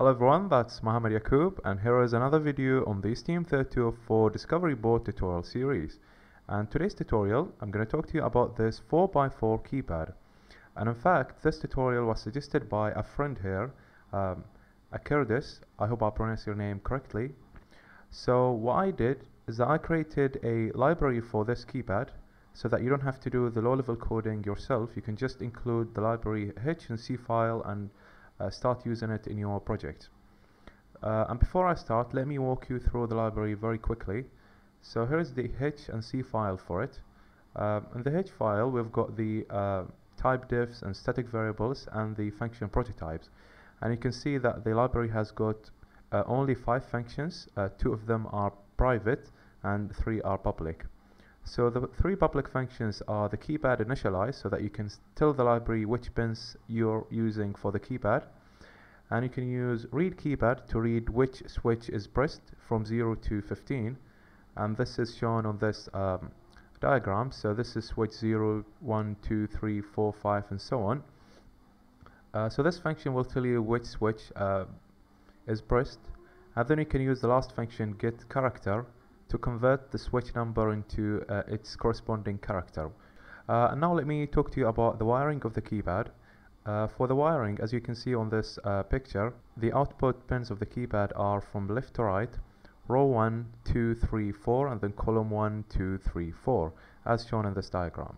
Hello everyone, that's Mohamed Yaqoob, and here is another video on the STM32F4 Discovery Board tutorial series. And today's tutorial, I'm going to talk to you about this 4x4 keypad. And in fact, this tutorial was suggested by a friend here, Akirdis. I hope I pronounced your name correctly. So what I did is that I created a library for this keypad so that you don't have to do the low-level coding yourself. You can just include the library H&C file and start using it in your project. And before I start, let me walk you through the library very quickly. So here's the H&C file for it. In the H file, we've got the type diffs and static variables and the function prototypes. And you can see that the library has got only 5 functions. 2 of them are private and 3 are public. So the 3 public functions are the keypad initialize, so that you can tell the library which pins you're using for the keypad, and you can use read keypad to read which switch is pressed from 0 to 15, and this is shown on this diagram. So this is switch 0, 1, 2, 3, 4, 5 and so on. So this function will tell you which switch is pressed, and then you can use the last function get character to convert the switch number into its corresponding character. And now let me talk to you about the wiring of the keypad. For the wiring, as you can see on this picture, the output pins of the keypad are from left to right, row 1, 2, 3, 4, and then column 1, 2, 3, 4, as shown in this diagram.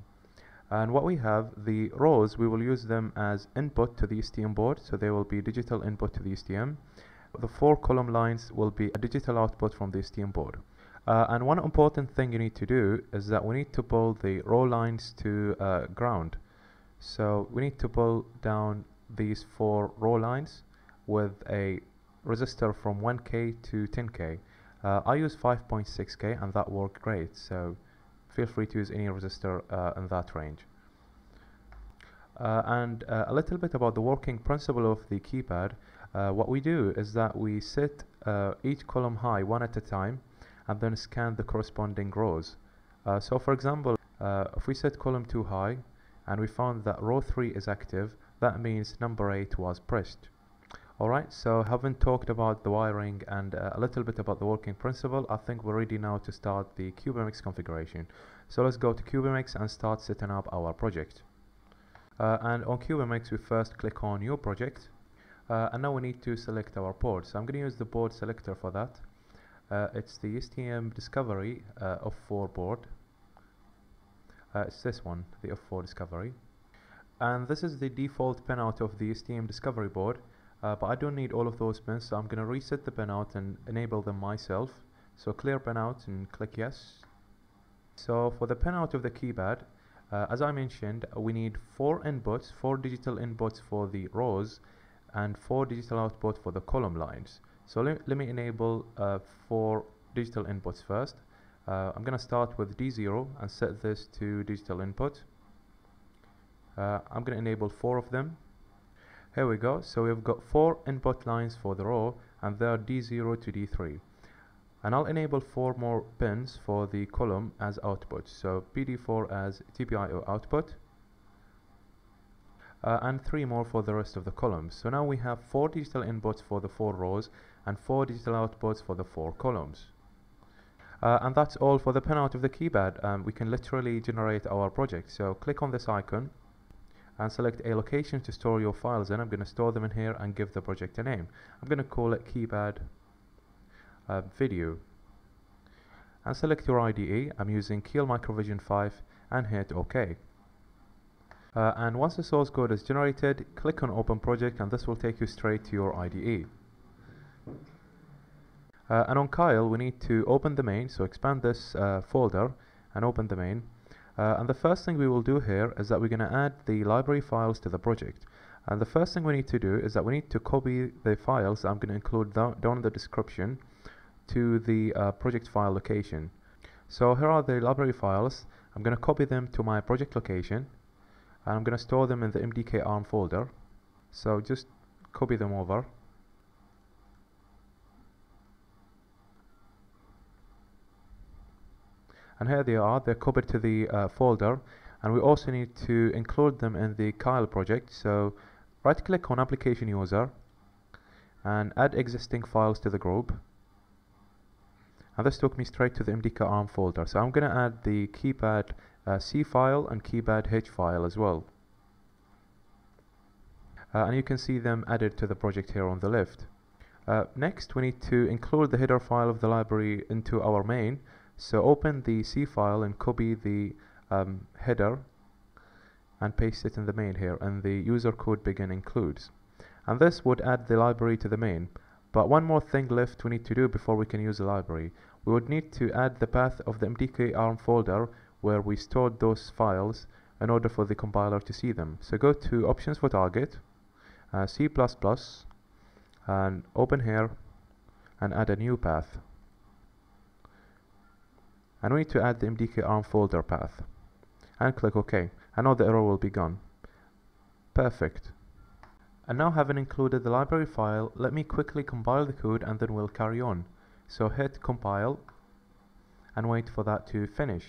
And what we have, the rows, we will use them as input to the STM board, so they will be digital input to the STM. The 4 column lines will be a digital output from the STM board. And one important thing you need to do is that we need to pull the row lines to ground. So we need to pull down these 4 row lines with a resistor from 1K to 10K. I use 5.6K and that worked great, so feel free to use any resistor in that range. A little bit about the working principle of the keypad. What we do is that we set each column high one at a time, and then scan the corresponding rows. So for example, if we set column 2 high and we found that row 3 is active, that means number 8 was pressed. Alright, so having talked about the wiring and a little bit about the working principle, I think we're ready now to start the CubeMX configuration. So let's go to CubeMX and start setting up our project. And on CubeMX we first click on new project, and now we need to select our board. So I'm going to use the board selector for that. It's the STM Discovery F4 board. It's this one, the F4 Discovery. And this is the default pinout of the STM Discovery board, but I don't need all of those pins, so I'm going to reset the pinout and enable them myself. So clear pinout and click yes. So for the pinout of the keypad, as I mentioned, we need 4 inputs, 4 digital inputs for the rows, and 4 digital outputs for the column lines. So let me enable 4 digital inputs first. I'm going to start with D0 and set this to digital input. I'm going to enable 4 of them. Here we go. So we've got 4 input lines for the row, and they're D0 to D3. And I'll enable 4 more pins for the column as output. So PD4 as GPIO output. And 3 more for the rest of the columns. So now we have 4 digital inputs for the 4 rows and 4 digital outputs for the 4 columns. And that's all for the pinout of the keypad. We can literally generate our project. So click on this icon and select a location to store your files in. I'm going to store them in here and give the project a name. I'm going to call it keypad video. And select your IDE. I'm using Keil Microvision 5 and hit OK. And once the source code is generated, click on Open Project, and this will take you straight to your IDE. And on Keil, we need to open the main, so expand this folder and open the main. And the first thing we will do here is that we're going to add the library files to the project. And the first thing we need to do is that we need to copy the files I'm going to include down in the description to the project file location. So here are the library files. I'm going to copy them to my project location. And I'm going to store them in the MDK ARM folder. So just copy them over. And here they are, they're copied to the folder. And we also need to include them in the Keil project. So right click on application user and add existing files to the group. And this took me straight to the MDK ARM folder. So I'm going to add the keypad C file and keypad H file as well. And you can see them added to the project here on the left. Next, we need to include the header file of the library into our main. So open the C file and copy the header and paste it in the main here, and the user code begin includes. And this would add the library to the main. But one more thing left we need to do before we can use the library. We would need to add the path of the MDK ARM folder where we stored those files in order for the compiler to see them. So go to options for target, C++, and open here and add a new path. And we need to add the MDK ARM folder path. And click OK. And now the error will be gone. Perfect. And now, having included the library file, let me quickly compile the code and then we'll carry on. So hit compile and wait for that to finish.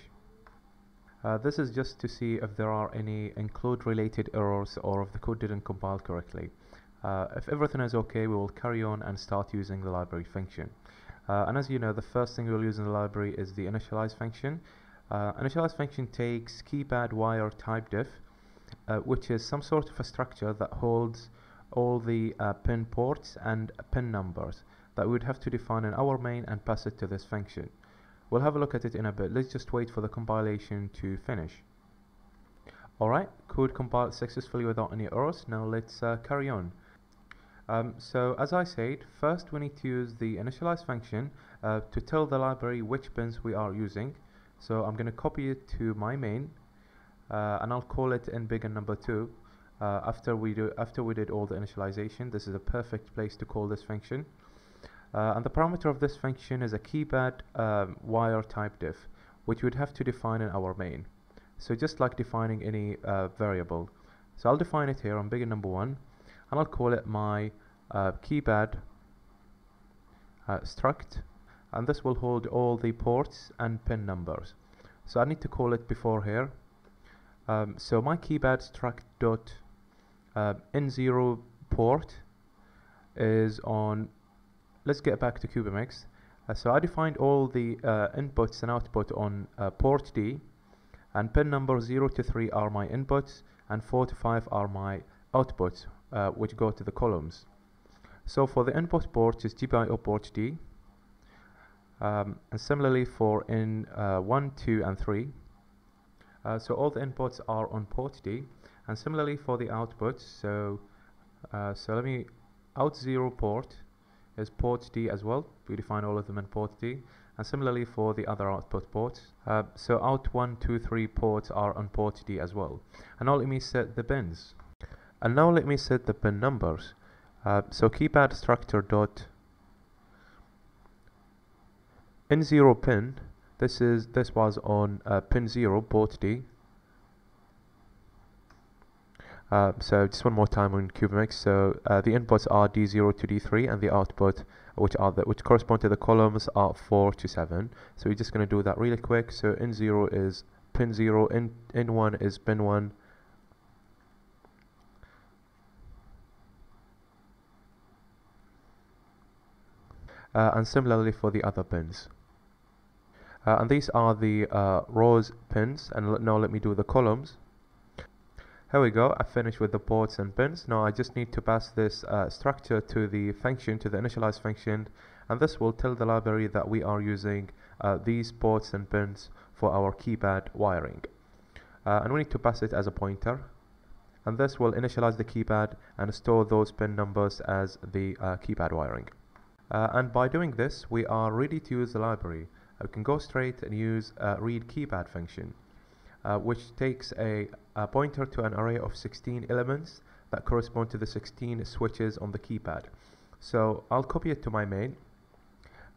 This is just to see if there are any include related errors or if the code didn't compile correctly. If everything is okay, we will carry on and start using the library function. And as you know, the first thing we'll use in the library is the initialize function. Initialize function takes keypad wire type diff, which is some sort of a structure that holds all the pin ports and pin numbers that we would have to define in our main and pass it to this function. We'll have a look at it in a bit. Let's just wait for the compilation to finish. Alright, code compiled successfully without any errors. Now let's carry on. So as I said, first we need to use the initialize function to tell the library which pins we are using. So I'm going to copy it to my main and I'll call it in big and number 2. After we did all the initialization, this is a perfect place to call this function. And the parameter of this function is a keypad wire type diff, which we'd have to define in our main. So just like defining any variable. So I'll define it here on big and number 1, and I'll call it my keypad struct, and this will hold all the ports and pin numbers. So I need to call it before here. So my keypad struct dot n0 port is on. Let's get back to CubeMX. So I defined all the inputs and output on port D, and pin numbers 0 to 3 are my inputs and 4 to 5 are my outputs, which go to the columns. So for the input ports is GPIO port D, and similarly for in 1, 2 and 3. So all the inputs are on port D, and similarly for the outputs. So let me out 0 port is port D as well. We define all of them in port D, and similarly for the other output ports. So out 1, 2, 3 ports are on port D as well. And now let me set the pins. And now let me set the pin numbers. So keypad structure dot n0 pin. This was on pin 0 port D. So just one more time on CubeMX. So the inputs are D0 to D3, and the output, which correspond to the columns, are 4 to 7. So we're just going to do that really quick. So N0 is pin 0, N1 is pin 1, and similarly for the other pins. And these are the rows pins, and now let me do the columns. Here we go, I finished with the ports and pins. Now I just need to pass this structure to the function, to the initialize function, and this will tell the library that we are using these ports and pins for our keypad wiring. And we need to pass it as a pointer, and this will initialize the keypad and store those pin numbers as the keypad wiring. And by doing this, we are ready to use the library. We can go straight and use read keypad function, which takes a pointer to an array of 16 elements that correspond to the 16 switches on the keypad. So I'll copy it to my main.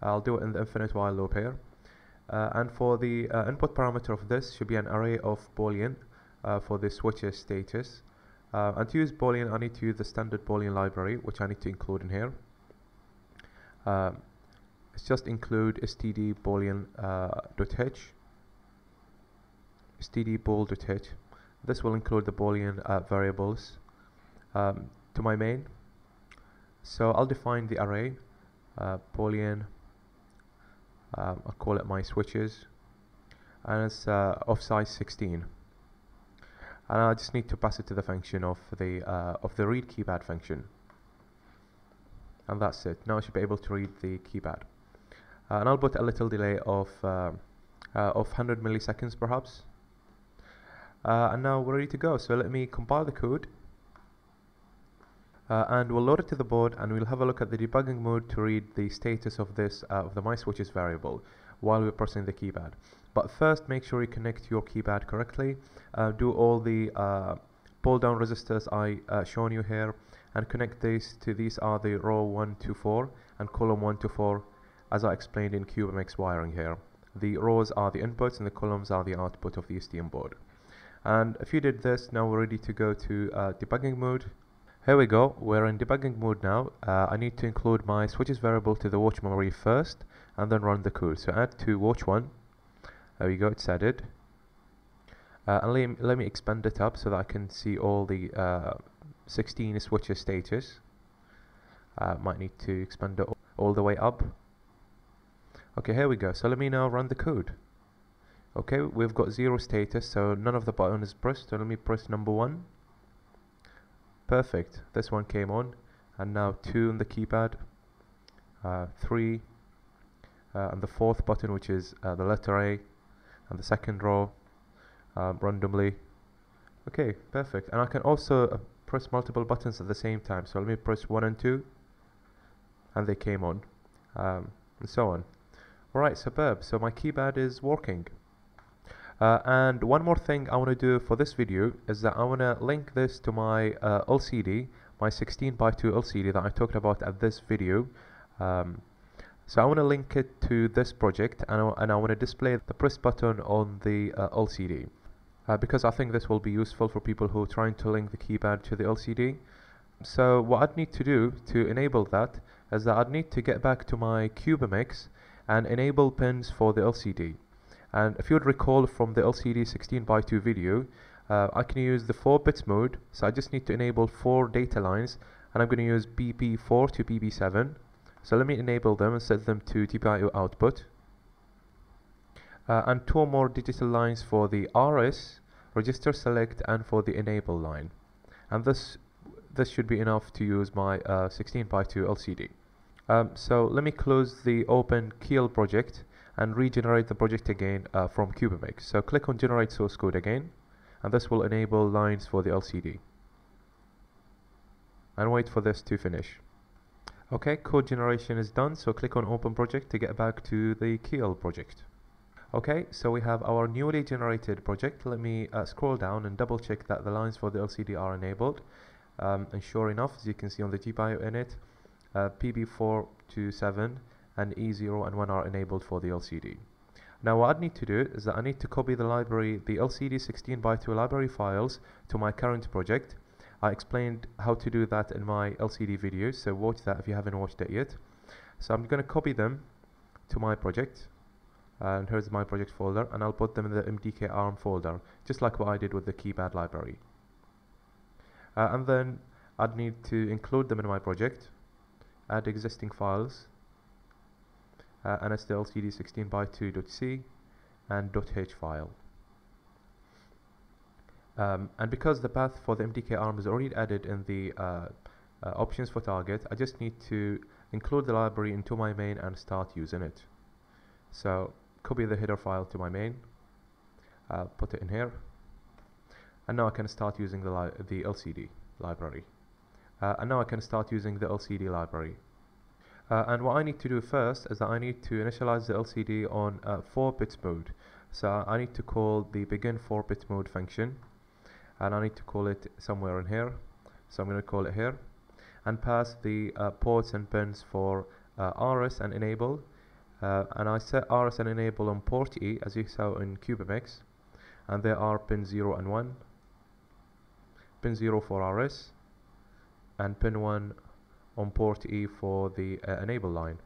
I'll do it in the infinite while loop here. And for the input parameter of this should be an array of boolean for the switches status. And to use boolean, I need to use the standard boolean library, which I need to include in here. It's just include std boolean .h, std bool.h. This will include the boolean variables to my main. So I'll define the array, boolean, I'll call it my switches, and it's of size 16. And I just need to pass it to the function of the read keypad function, and that's it. Now I should be able to read the keypad, and I'll put a little delay of 100 milliseconds perhaps. And now we're ready to go. So let me compile the code, and we'll load it to the board, and we'll have a look at the debugging mode to read the status of this of the MySwitches variable while we're pressing the keypad. But first, make sure you connect your keypad correctly. Do all the pull down resistors I shown you here, and connect these to these are the row 1 to 4 and column 1 to 4 as I explained in CubeMX wiring here. The rows are the inputs and the columns are the output of the STM board. And if you did this, now we're ready to go to debugging mode. Here we go, we're in debugging mode now. I need to include my switches variable to the watch memory first and then run the code. So add to watch 1. There we go, it's added. And let me expand it up so that I can see all the 16 switches status. Might need to expand it all the way up. Okay, here we go. So let me now run the code. Okay, we've got 0 status, so none of the button is pressed. So let me press number 1. Perfect. This one came on, and now 2 on the keypad, 3, and the 4th button, which is the letter A, and the 2nd row randomly. Okay, perfect. And I can also press multiple buttons at the same time. So let me press 1 and 2, and they came on, and so on. Alright, superb. So my keypad is working. And one more thing I want to do for this video is that I want to link this to my LCD, my 16x2 LCD that I talked about at this video. So I want to link it to this project, and I want to display the press button on the LCD. Because I think this will be useful for people who are trying to link the keypad to the LCD. So what I'd need to do to enable that is that I'd need to get back to my CubeMX and enable pins for the LCD. And if you would recall from the LCD 16x2 video, I can use the 4-bits mode, so I just need to enable 4 data lines, and I'm going to use BP4 to BP7. So let me enable them and set them to GPIO output. And 2 more digital lines for the RS, register select, and for the enable line. And this should be enough to use my 16x2 LCD. So let me close the open Keil project and regenerate the project again from CubeMX. So click on generate source code again, and this will enable lines for the LCD. And wait for this to finish. Okay, code generation is done, so click on open project to get back to the Keil project. Okay, so we have our newly generated project. Let me scroll down and double check that the lines for the LCD are enabled. And sure enough, as you can see on the GPIO init, PB4 to 7 and E0 and 1 are enabled for the LCD. Now what I need to do is that I need to copy the library, the LCD 16x2 library files to my current project. I explained how to do that in my LCD video, so watch that if you haven't watched it yet. So I'm going to copy them to my project, and here's my project folder, and I'll put them in the MDK ARM folder, just like what I did with the keypad library. And then I'd need to include them in my project, add existing files, and it's the LCD16x2.c and .h file. And because the path for the MDK ARM is already added in the options for target, I just need to include the library into my main and start using it. So copy the header file to my main, put it in here, and now I can start using the LCD library. And now I can start using the LCD library. And what I need to do first is that I need to initialize the LCD on 4-bit mode. So I need to call the begin 4-bit mode function, and I need to call it somewhere in here. So I'm going to call it here, and pass the ports and pins for RS and enable. And I set RS and enable on port E, as you saw in CubeMX, and there are pin 0 and 1, pin 0 for RS, and pin 1 on port E for the enable line.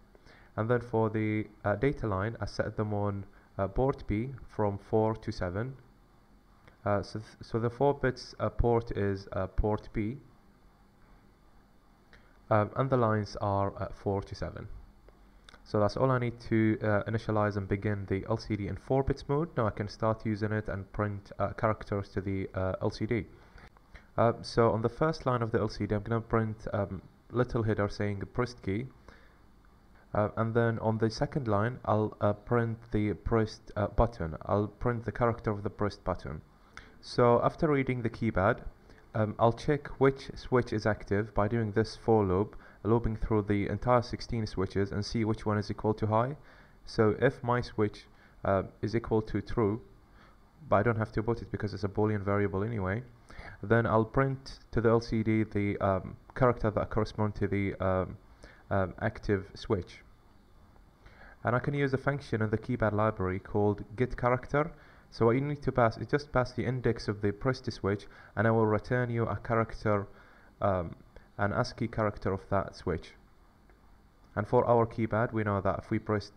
And then for the data line, I set them on port B from 4 to 7. So the 4-bits port is port B. and the lines are 4 to 7. So that's all I need to initialize and begin the LCD in 4-bit mode. Now I can start using it and print characters to the LCD. So on the first line of the LCD I'm going to print little header saying pressed key, and then on the second line I'll print the pressed button. I'll print the character of the pressed button. So after reading the keypad, I'll check which switch is active by doing this for loop, looping through the entire 16 switches and see which one is equal to high. So if my switch is equal to true, but I don't have to put it because it's a Boolean variable anyway, then I'll print to the LCD the character that corresponds to the active switch. And I can use a function in the keypad library called getCharacter. So what you need to pass is just pass the index of the pressed switch, and I will return you a character, an ASCII character of that switch. And for our keypad, we know that if we press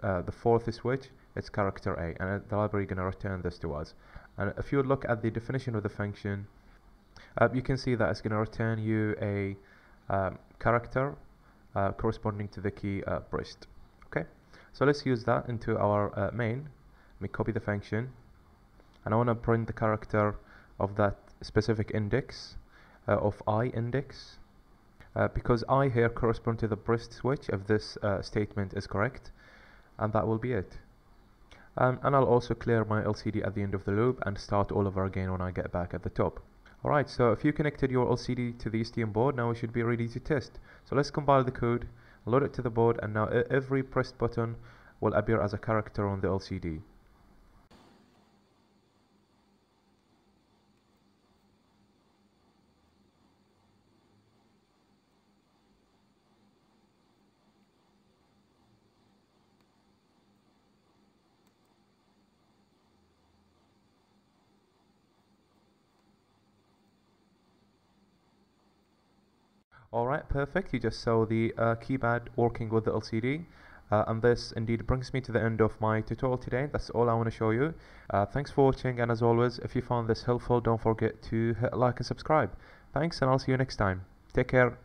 the fourth switch, it's character A, and the library is going to return this to us. And if you look at the definition of the function, you can see that it's going to return you a character corresponding to the key pressed. Okay, so let's use that into our main. Let me copy the function, and I want to print the character of that specific index of I index, because I here corresponds to the pressed switch if this statement is correct, and that will be it. And I'll also clear my LCD at the end of the loop and start all over again when I get back at the top. Alright, so if you connected your LCD to the STM board, now we should be ready to test. So let's compile the code, load it to the board, and now every pressed button will appear as a character on the LCD. Alright, perfect. You just saw the keypad working with the LCD, and this indeed brings me to the end of my tutorial today. That's all I want to show you. Thanks for watching, and as always, if you found this helpful, don't forget to hit like and subscribe. Thanks, and I'll see you next time. Take care.